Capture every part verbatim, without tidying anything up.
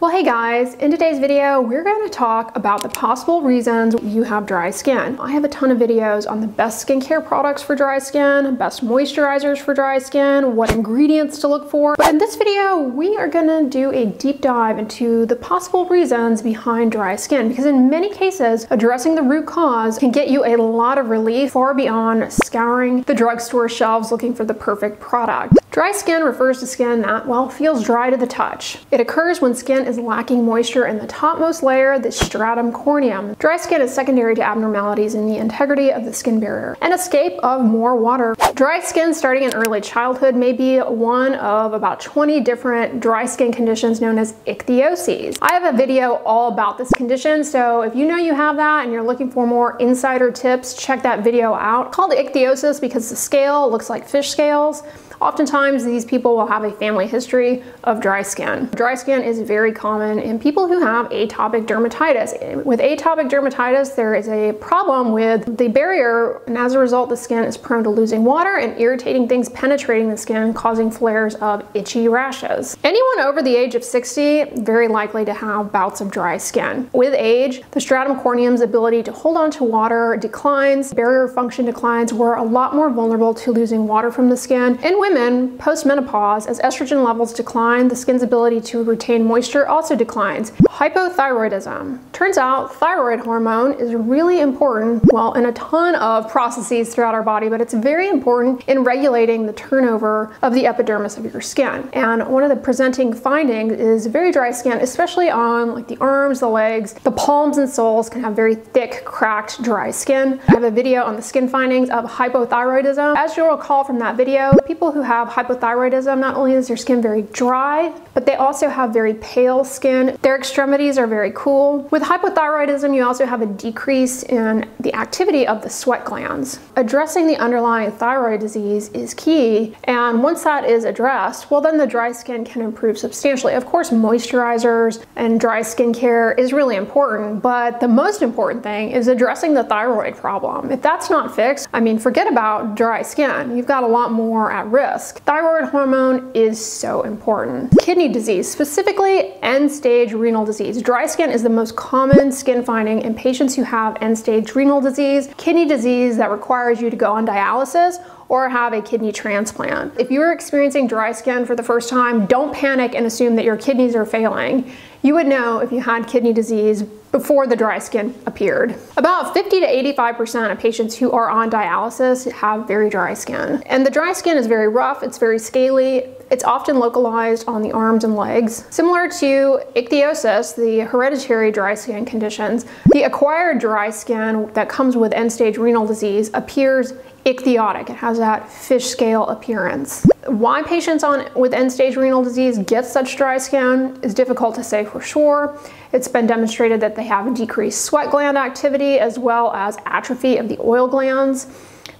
Well, hey guys, in today's video, we're going to talk about the possible reasons you have dry skin. I have a ton of videos on the best skincare products for dry skin, best moisturizers for dry skin, what ingredients to look for. But in this video, we are going to do a deep dive into the possible reasons behind dry skin, because in many cases, addressing the root cause can get you a lot of relief far beyond scouring the drugstore shelves looking for the perfect product. Dry skin refers to skin that, well, feels dry to the touch. It occurs when skin is lacking moisture in the topmost layer, the stratum corneum. Dry skin is secondary to abnormalities in the integrity of the skin barrier and escape of more water. Dry skin starting in early childhood may be one of about twenty different dry skin conditions known as ichthyoses. I have a video all about this condition, so if you know you have that and you're looking for more insider tips, check that video out. Called ichthyosis because the scale looks like fish scales. Oftentimes, these people will have a family history of dry skin. Dry skin is very common in people who have atopic dermatitis. With atopic dermatitis, there is a problem with the barrier, and as a result, the skin is prone to losing water and irritating things penetrating the skin, causing flares of itchy rashes. Anyone over the age of sixty, very likely to have bouts of dry skin. With age, the stratum corneum's ability to hold on to water declines, barrier function declines. We're a lot more vulnerable to losing water from the skin. In women, post-menopause, as estrogen levels decline, the skin's ability to retain moisture also declines. Hypothyroidism. Turns out thyroid hormone is really important, well, in a ton of processes throughout our body, but it's very important in regulating the turnover of the epidermis of your skin. And one of the presenting findings is very dry skin, especially on like the arms, the legs, the palms and soles can have very thick, cracked, dry skin. I have a video on the skin findings of hypothyroidism. As you'll recall from that video, people who who have hypothyroidism, not only is their skin very dry, but they also have very pale skin. Their extremities are very cool. With hypothyroidism, you also have a decrease in the activity of the sweat glands. Addressing the underlying thyroid disease is key, and once that is addressed, well, then the dry skin can improve substantially. Of course, moisturizers and dry skin care is really important, but the most important thing is addressing the thyroid problem. If that's not fixed, I mean, forget about dry skin. You've got a lot more at risk. Thyroid hormone is so important. Kidney disease, specifically end-stage renal disease. Dry skin is the most common skin finding in patients who have end-stage renal disease, kidney disease that requires you to go on dialysis or have a kidney transplant. If you're experiencing dry skin for the first time, don't panic and assume that your kidneys are failing. You would know if you had kidney disease before the dry skin appeared. About fifty to eighty-five percent of patients who are on dialysis have very dry skin. And the dry skin is very rough, it's very scaly, it's often localized on the arms and legs. Similar to ichthyosis, the hereditary dry skin conditions, the acquired dry skin that comes with end-stage renal disease appears ichthyotic. It has that fish scale appearance. Why patients on with end-stage renal disease get such dry skin is difficult to say for sure. It's been demonstrated that they have decreased sweat gland activity as well as atrophy of the oil glands.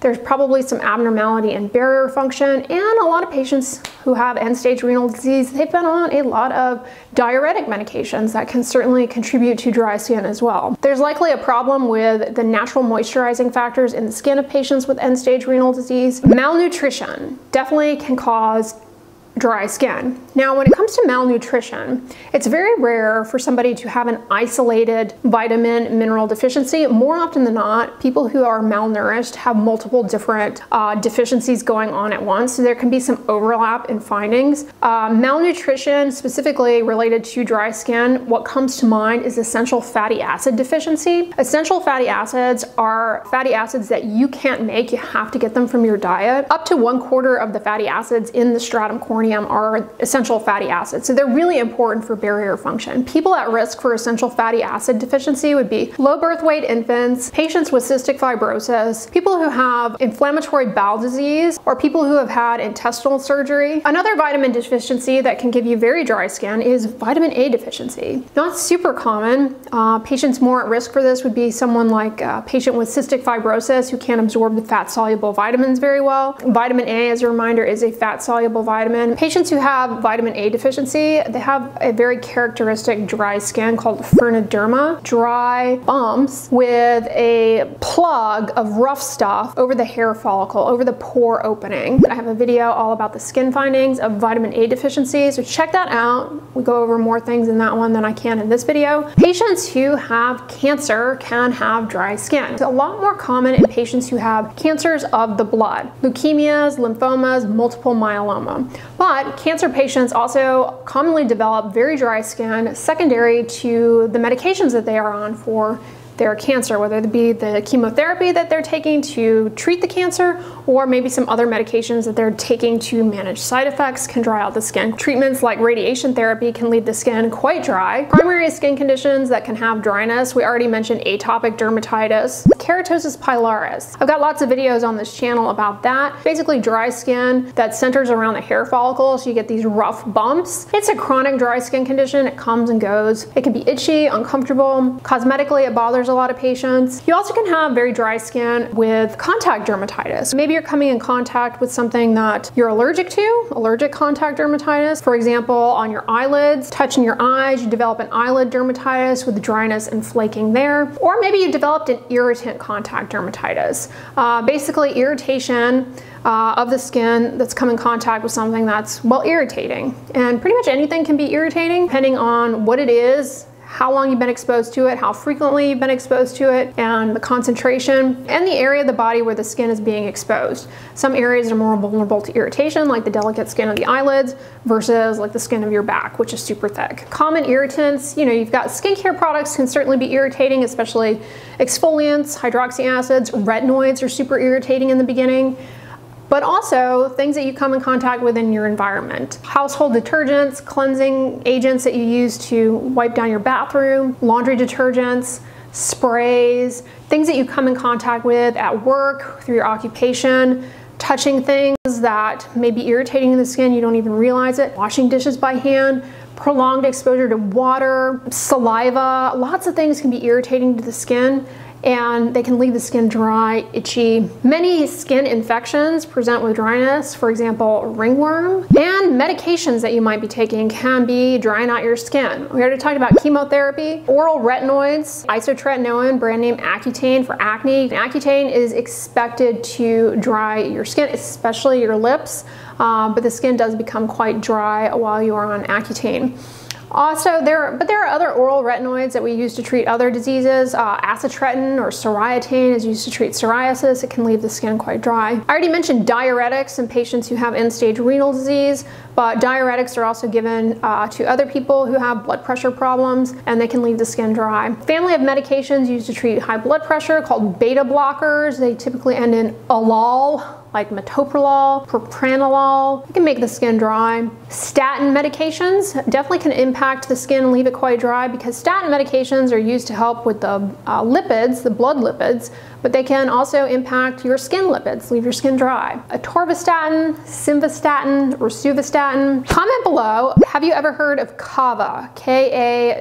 There's probably some abnormality in barrier function, and a lot of patients who have end-stage renal disease, they've been on a lot of diuretic medications that can certainly contribute to dry skin as well. There's likely a problem with the natural moisturizing factors in the skin of patients with end-stage renal disease. Malnutrition definitely can cause dry skin. Now, when it comes to malnutrition, it's very rare for somebody to have an isolated vitamin mineral deficiency. More often than not, people who are malnourished have multiple different uh, deficiencies going on at once, so there can be some overlap in findings. Uh, malnutrition, specifically related to dry skin, what comes to mind is essential fatty acid deficiency. Essential fatty acids are fatty acids that you can't make, you have to get them from your diet. Up to one quarter of the fatty acids in the stratum corneum are essential fatty acids, so they're really important for barrier function. People at risk for essential fatty acid deficiency would be low birth weight infants, patients with cystic fibrosis, people who have inflammatory bowel disease, or people who have had intestinal surgery. Another vitamin deficiency that can give you very dry skin is vitamin A deficiency. Not super common. Uh, patients more at risk for this would be someone like a patient with cystic fibrosis who can't absorb the fat-soluble vitamins very well. Vitamin A, as a reminder, is a fat-soluble vitamin. Patients who have vitamin vitamin A deficiency, they have a very characteristic dry skin called phrenoderma, dry bumps with a plug of rough stuff over the hair follicle, over the pore opening. I have a video all about the skin findings of vitamin A deficiency, so check that out. We go over more things in that one than I can in this video. Patients who have cancer can have dry skin. It's a lot more common in patients who have cancers of the blood, leukemias, lymphomas, multiple myeloma. But cancer patients also commonly develop very dry skin secondary to the medications that they are on for their cancer, whether it be the chemotherapy that they're taking to treat the cancer, or maybe some other medications that they're taking to manage side effects can dry out the skin. Treatments like radiation therapy can leave the skin quite dry. Primary skin conditions that can have dryness, we already mentioned atopic dermatitis, keratosis pilaris. I've got lots of videos on this channel about that. Basically dry skin that centers around the hair follicle, so you get these rough bumps. It's a chronic dry skin condition, it comes and goes. It can be itchy, uncomfortable. Cosmetically, it bothers a lot of patients. You also can have very dry skin with contact dermatitis. Maybe you're coming in contact with something that you're allergic to, allergic contact dermatitis. For example, on your eyelids, touching your eyes, you develop an eyelid dermatitis with dryness and flaking there. Or maybe you developed an irritant contact dermatitis. Uh, basically irritation Uh, of the skin that's come in contact with something that's, well, irritating. And pretty much anything can be irritating depending on what it is, how long you've been exposed to it, how frequently you've been exposed to it, and the concentration, and the area of the body where the skin is being exposed. Some areas are more vulnerable to irritation, like the delicate skin of the eyelids, versus like the skin of your back, which is super thick. Common irritants, you know, you've got skincare products can certainly be irritating, especially exfoliants, hydroxy acids, retinoids are super irritating in the beginning. But also things that you come in contact with in your environment. Household detergents, cleansing agents that you use to wipe down your bathroom, laundry detergents, sprays, things that you come in contact with at work, through your occupation, touching things that may be irritating in the skin, you don't even realize it, washing dishes by hand, prolonged exposure to water, saliva, lots of things can be irritating to the skin, and they can leave the skin dry, itchy. Many skin infections present with dryness, for example, ringworm, and medications that you might be taking can be drying out your skin. We already talked about chemotherapy, oral retinoids, isotretinoin, brand name Accutane for acne. Accutane is expected to dry your skin, especially your lips, uh, but the skin does become quite dry while you are on Accutane. Also, there, but there are other oral retinoids that we use to treat other diseases. Uh, acetretin or psoriatine is used to treat psoriasis. It can leave the skin quite dry. I already mentioned diuretics in patients who have end-stage renal disease, but diuretics are also given uh, to other people who have blood pressure problems, and they can leave the skin dry. Family of medications used to treat high blood pressure called beta blockers. They typically end in alol, like metoprolol, propranolol. It can make the skin dry. Statin medications definitely can impact the skin and leave it quite dry, because statin medications are used to help with the uh, lipids, the blood lipids, but they can also impact your skin lipids, leave your skin dry. Atorvastatin, simvastatin, rosuvastatin. Comment below, have you ever heard of kava, K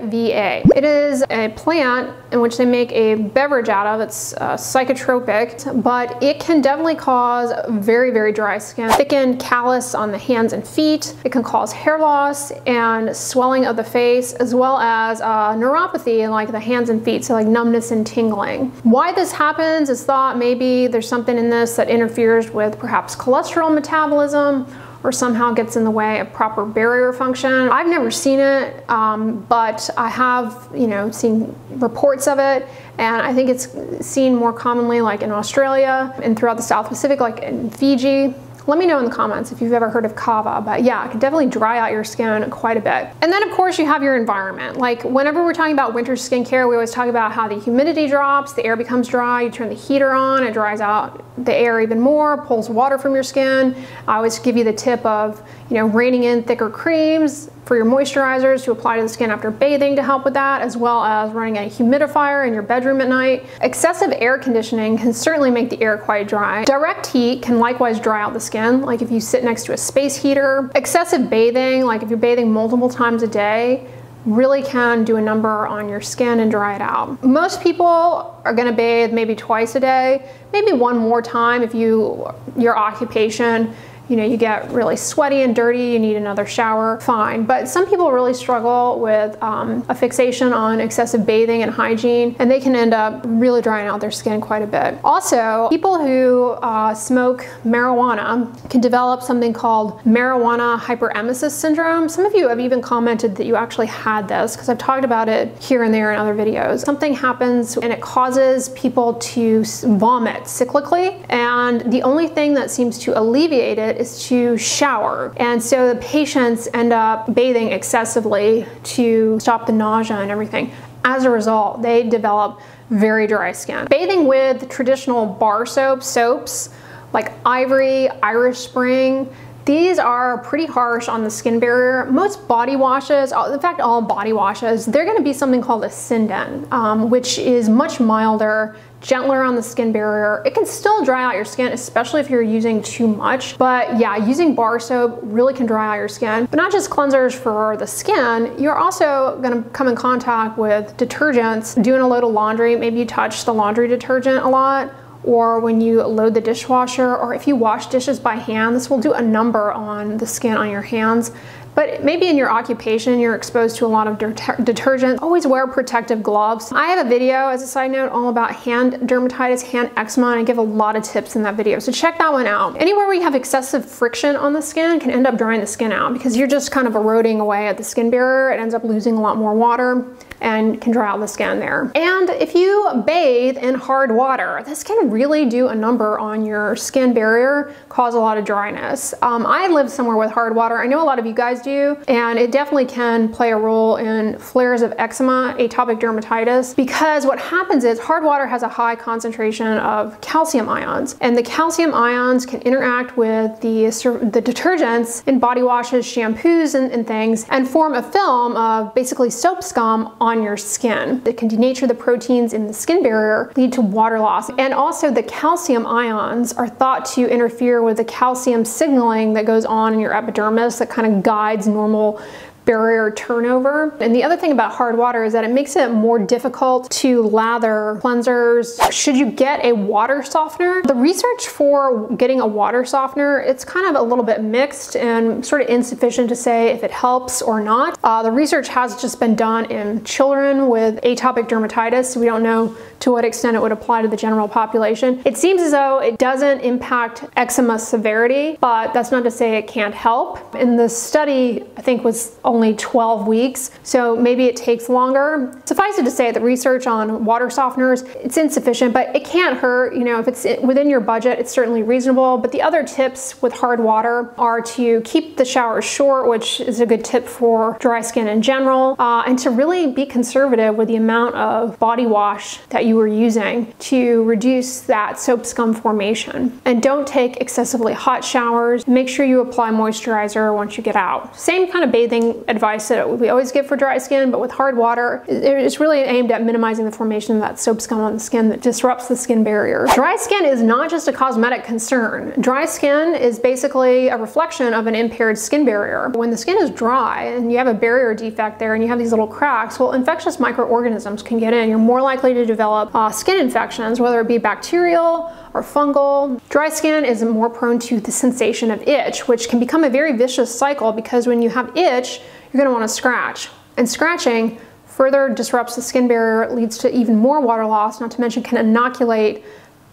A V A? It is a plant in which they make a beverage out of. It's uh, psychotropic, but it can definitely cause very, very dry skin, thickened callus on the hands and feet. It can cause hair loss and swelling of the face, as well as uh, neuropathy in like the hands and feet, so like numbness and tingling. Why this happens? It's thought maybe there's something in this that interferes with perhaps cholesterol metabolism, or somehow gets in the way of proper barrier function. I've never seen it, um, but I have, you know, seen reports of it, and I think it's seen more commonly like in Australia and throughout the South Pacific, like in Fiji. Let me know in the comments if you've ever heard of kava, but yeah, it can definitely dry out your skin quite a bit. And then of course you have your environment. Like whenever we're talking about winter skincare, we always talk about how the humidity drops, the air becomes dry, you turn the heater on, it dries out the air even more, pulls water from your skin. I always give you the tip of, you know, reining in thicker creams for your moisturizers to apply to the skin after bathing to help with that, as well as running a humidifier in your bedroom at night. Excessive air conditioning can certainly make the air quite dry. Direct heat can likewise dry out the skin, like if you sit next to a space heater. Excessive bathing, like if you're bathing multiple times a day, really can do a number on your skin and dry it out. Most people are gonna bathe maybe twice a day, maybe one more time if you, your occupation you know, you get really sweaty and dirty, you need another shower, fine. But some people really struggle with um, a fixation on excessive bathing and hygiene, and they can end up really drying out their skin quite a bit. Also, people who uh, smoke marijuana can develop something called marijuana hyperemesis syndrome. Some of you have even commented that you actually had this, because I've talked about it here and there in other videos. Something happens and it causes people to vomit cyclically, and the only thing that seems to alleviate it is to shower. And so the patients end up bathing excessively to stop the nausea and everything. As a result, they develop very dry skin. Bathing with traditional bar soap, soaps like Ivory, Irish Spring, these are pretty harsh on the skin barrier. Most body washes, in fact all body washes, they're gonna be something called a syndet, um, which is much milder, gentler on the skin barrier. It can still dry out your skin, especially if you're using too much. But yeah, using bar soap really can dry out your skin. But not just cleansers for the skin, you're also gonna come in contact with detergents. Doing a load of laundry, maybe you touch the laundry detergent a lot, or when you load the dishwasher, or if you wash dishes by hand, this will do a number on the skin on your hands. But maybe in your occupation, you're exposed to a lot of deter detergent. Always wear protective gloves. I have a video, as a side note, all about hand dermatitis, hand eczema, and I give a lot of tips in that video, so check that one out. Anywhere where you have excessive friction on the skin can end up drying the skin out, because you're just kind of eroding away at the skin barrier. It ends up losing a lot more water and can dry out the skin there. And if you bathe in hard water, this can really do a number on your skin barrier, cause a lot of dryness. Um, I live somewhere with hard water. I know a lot of you guys do, and it definitely can play a role in flares of eczema, atopic dermatitis, because what happens is hard water has a high concentration of calcium ions, and the calcium ions can interact with the, the detergents in body washes, shampoos, and, and things, and form a film of basically soap scum on your skin. It can denature the proteins in the skin barrier, lead to water loss. And also the calcium ions are thought to interfere with the calcium signaling that goes on in your epidermis that kind of guides normal barrier turnover. And the other thing about hard water is that it makes it more difficult to lather cleansers. Should you get a water softener? The research for getting a water softener, it's kind of a little bit mixed and sort of insufficient to say if it helps or not. Uh, the research has just been done in children with atopic dermatitis, so we don't know to what extent it would apply to the general population. It seems as though it doesn't impact eczema severity, but that's not to say it can't help. And the study, I think, was only twelve weeks, so maybe it takes longer. Suffice it to say, the research on water softeners, it's insufficient, but it can't hurt. You know, if it's within your budget, it's certainly reasonable. But the other tips with hard water are to keep the showers short, which is a good tip for dry skin in general, uh, and to really be conservative with the amount of body wash that you were using to reduce that soap scum formation. And don't take excessively hot showers. Make sure you apply moisturizer once you get out. Same kind of bathing advice that we always give for dry skin, but with hard water, it's really aimed at minimizing the formation of that soap scum on the skin that disrupts the skin barrier. Dry skin is not just a cosmetic concern. Dry skin is basically a reflection of an impaired skin barrier. When the skin is dry and you have a barrier defect there and you have these little cracks, well, infectious microorganisms can get in. You're more likely to develop Uh, skin infections, whether it be bacterial or fungal. Dry skin is more prone to the sensation of itch, which can become a very vicious cycle, because when you have itch, you're going to want to scratch. And scratching further disrupts the skin barrier, leads to even more water loss, not to mention can inoculate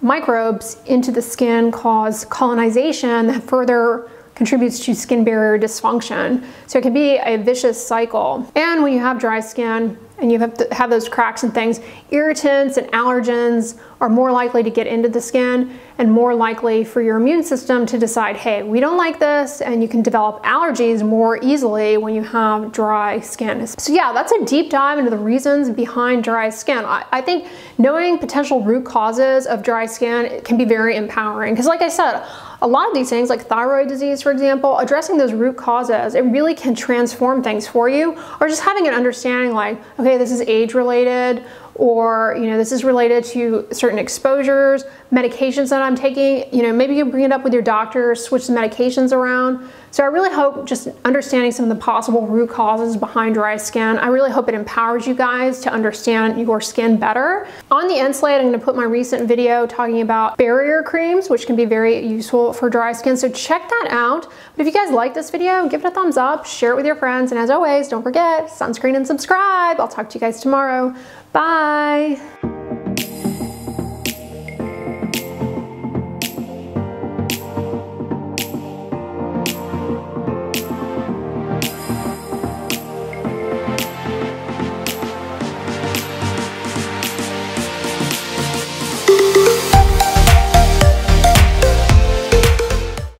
microbes into the skin, cause colonization that further contributes to skin barrier dysfunction. So it can be a vicious cycle. And when you have dry skin, and you have to have those cracks and things, irritants and allergens are more likely to get into the skin, and more likely for your immune system to decide, hey, we don't like this, and you can develop allergies more easily when you have dry skin. So yeah, that's a deep dive into the reasons behind dry skin. I, I think knowing potential root causes of dry skin can be very empowering, because like I said, a lot of these things, like thyroid disease, for example, addressing those root causes, it really can transform things for you. Or just having an understanding like, okay, this is age related, or, you know, this is related to certain exposures, medications that I'm taking. You know, maybe you bring it up with your doctor, switch the medications around. So I really hope just understanding some of the possible root causes behind dry skin, I really hope it empowers you guys to understand your skin better. On the end slate, I'm gonna put my recent video talking about barrier creams, which can be very useful for dry skin, so check that out. But if you guys like this video, give it a thumbs up, share it with your friends, and as always, don't forget, sunscreen and subscribe. I'll talk to you guys tomorrow. Bye.